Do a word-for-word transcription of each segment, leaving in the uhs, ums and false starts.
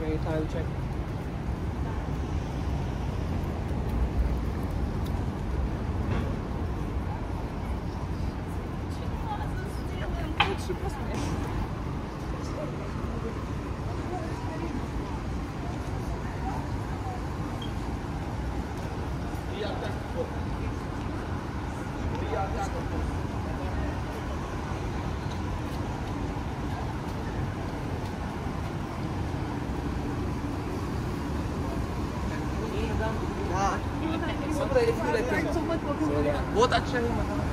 wait, I'll check. बहुत अच्छा है मतलब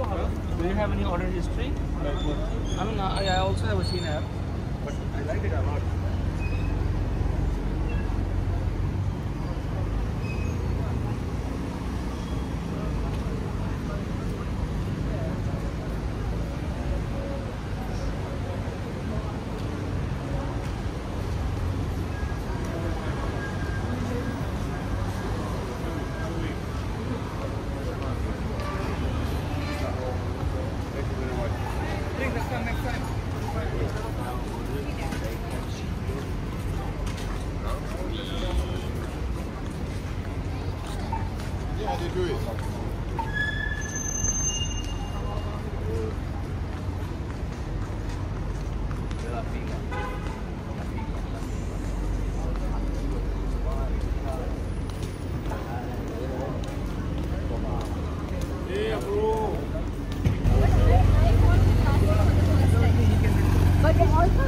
Do you have any order history? I mean, I, I also have a seen app, but I like it a lot. Yeah, they do it. Yeah, bro. But they also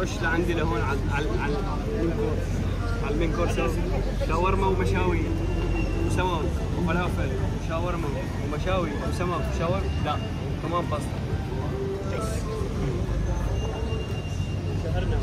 خش لعندي لهون على على على على المين كورس شاورما ومشاوي وسمك وفلافل وشاورما ومشاوي وسمك وشاورما لا كمان باستا شهرنا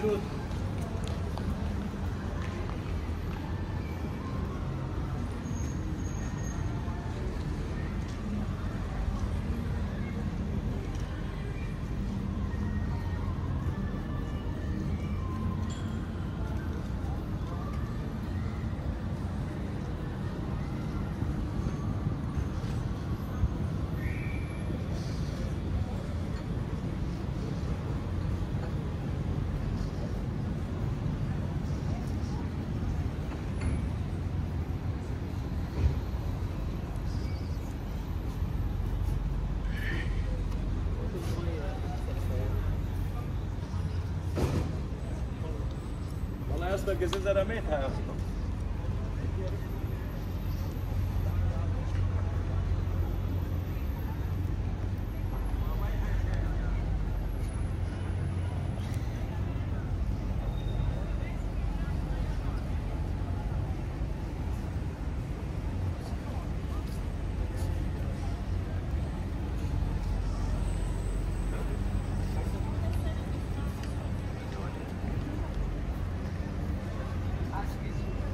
good. The guesses that I made have. Thank you.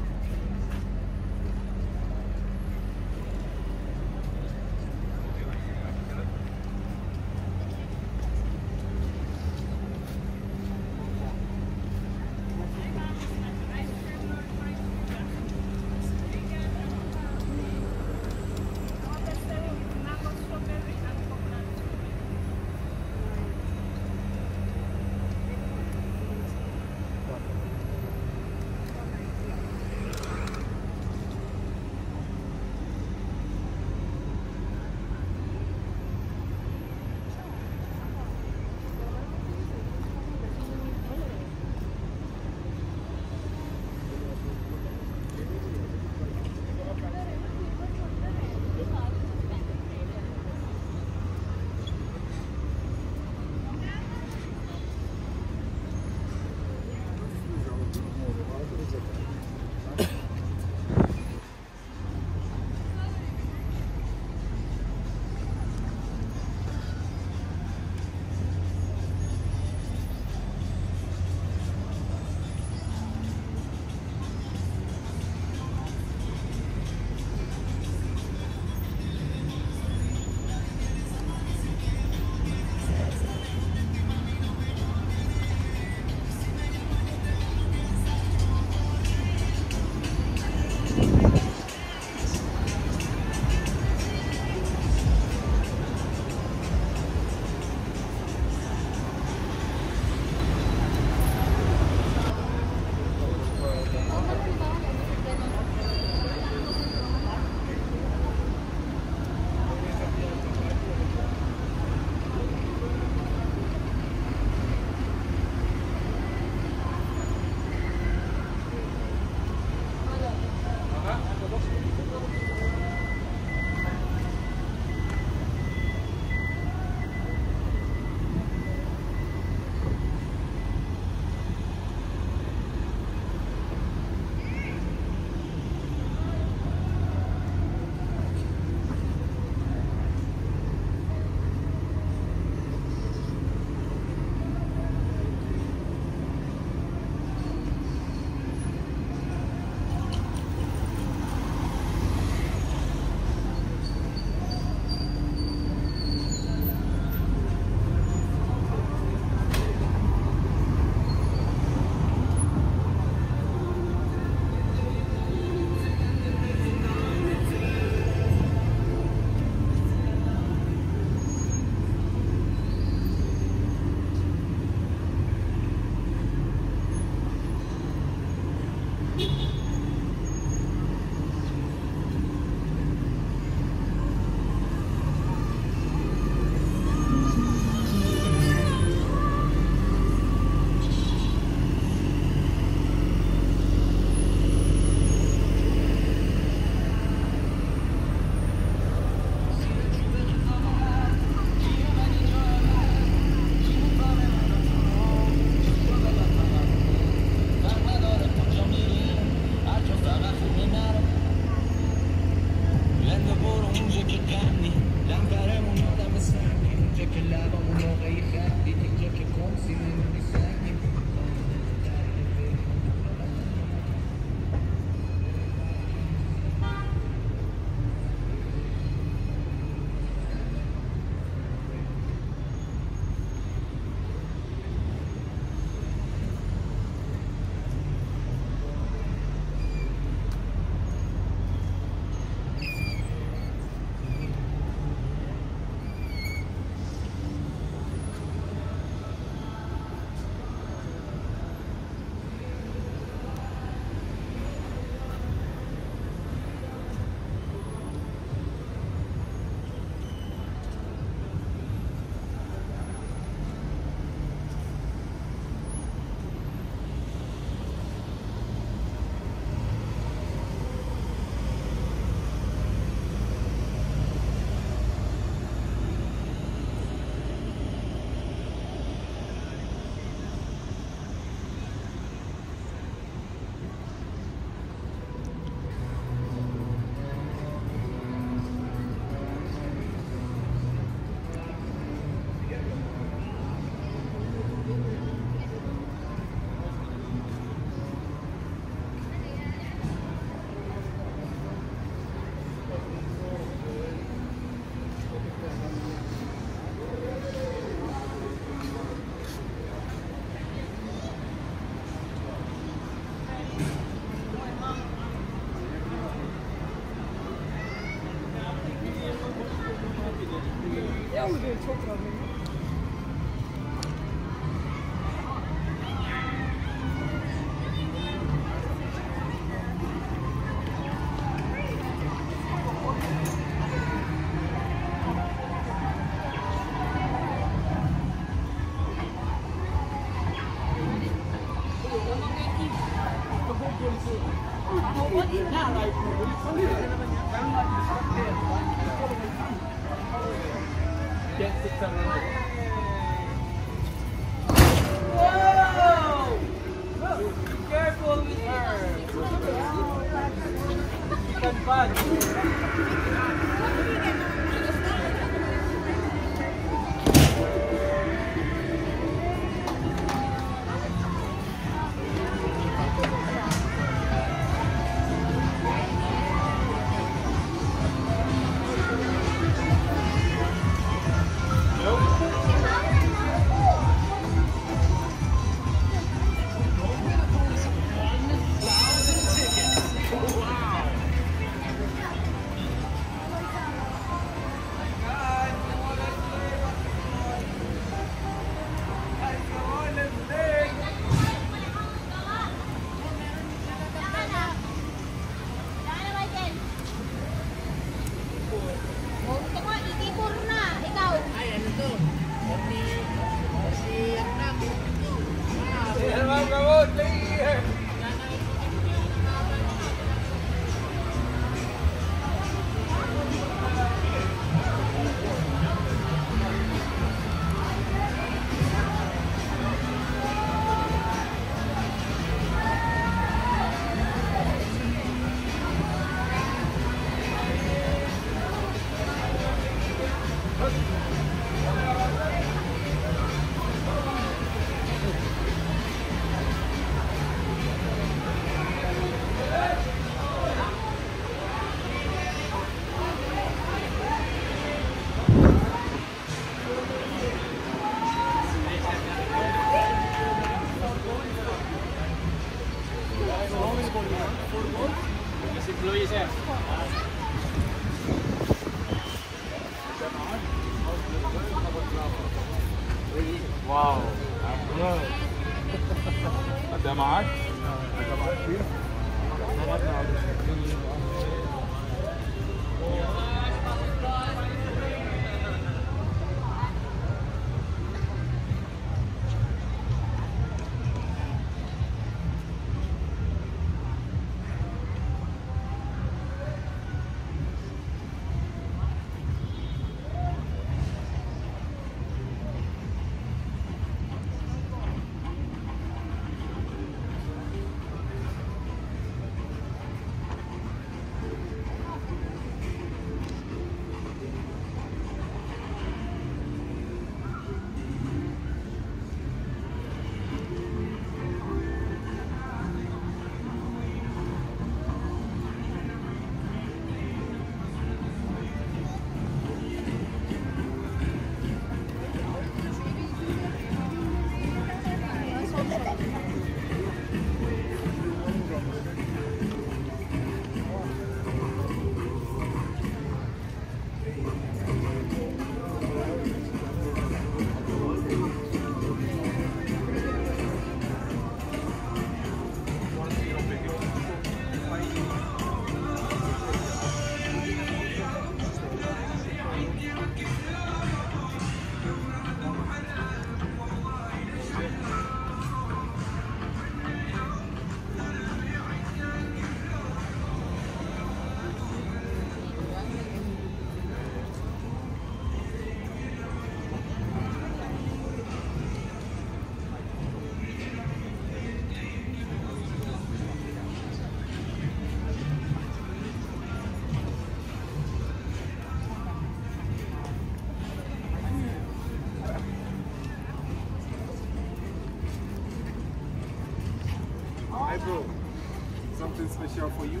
Special for you.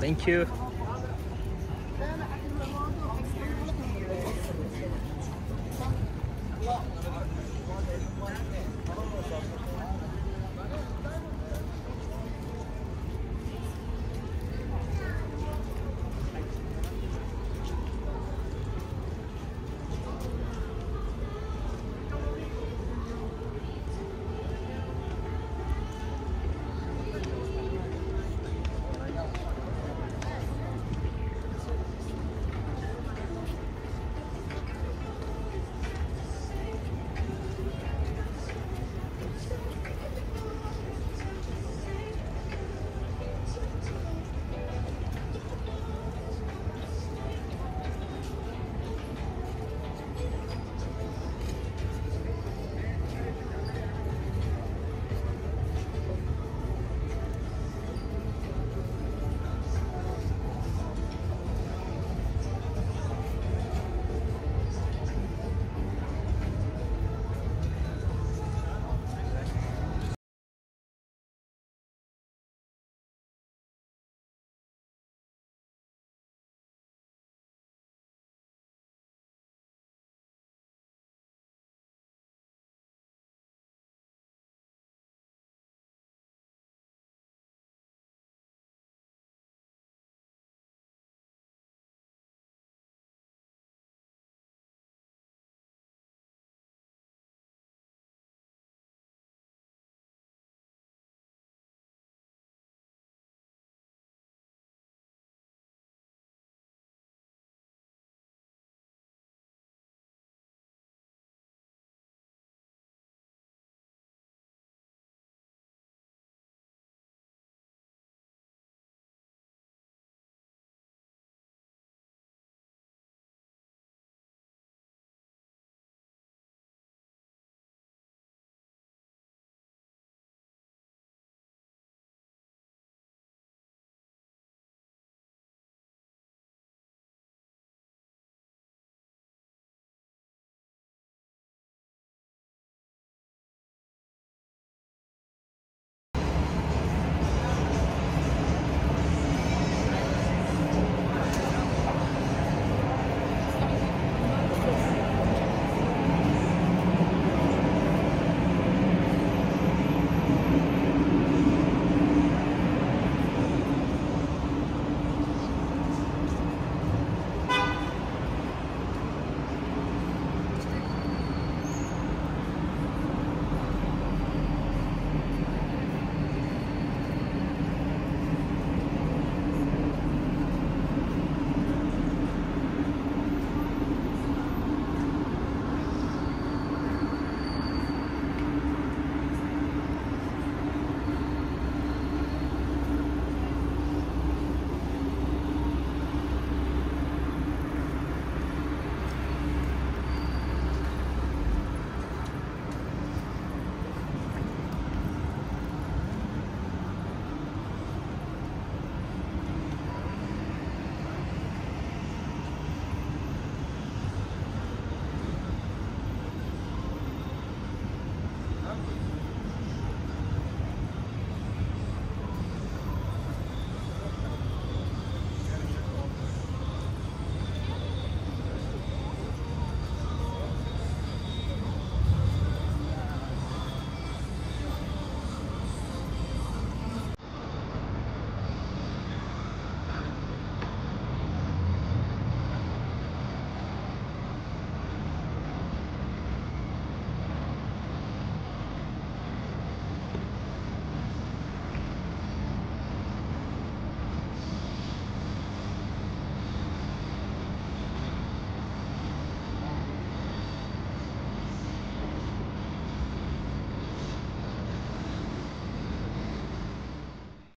Thank you.